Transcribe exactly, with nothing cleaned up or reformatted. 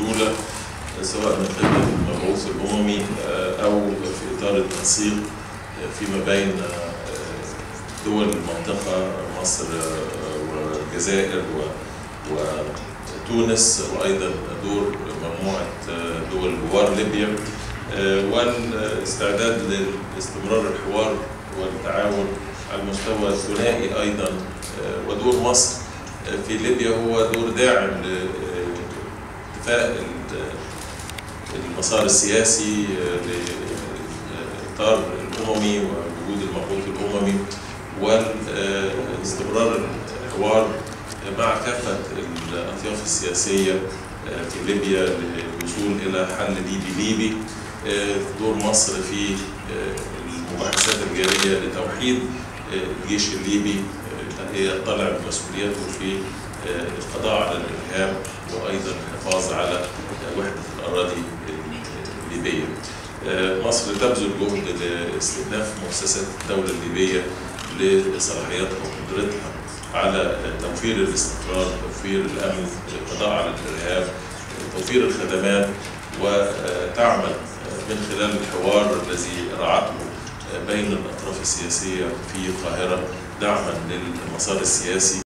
موجوده سواء من خلال المبعوث الاممي او في اطار التنسيق فيما بين دول المنطقه مصر والجزائر وتونس وايضا دور مجموعه دول جوار ليبيا والاستعداد لاستمرار الحوار والتعاون على المستوى الثنائي ايضا. ودور مصر في ليبيا هو دور داعم لاتفاق المسار السياسي للاطار الاممي ووجود المبعوث الاممي واستمرار الحوار مع كافه الاطياف السياسيه في ليبيا للوصول الى حل ليبي ليبي. دور مصر في المباحثات الجاريه لتوحيد الجيش الليبي يطلع بمسؤوليته في القضاء على الارهاب وايضا الحفاظ على وحده الاراضي الليبيه. مصر تبذل جهد لاستئناف مؤسسات الدوله الليبيه لصلاحياتها وقدرتها على توفير الاستقرار، توفير الامن، القضاء على الارهاب، توفير الخدمات، وتعمل من خلال الحوار الذي رعته بين الاطراف السياسيه في القاهره دعما للمسار السياسي.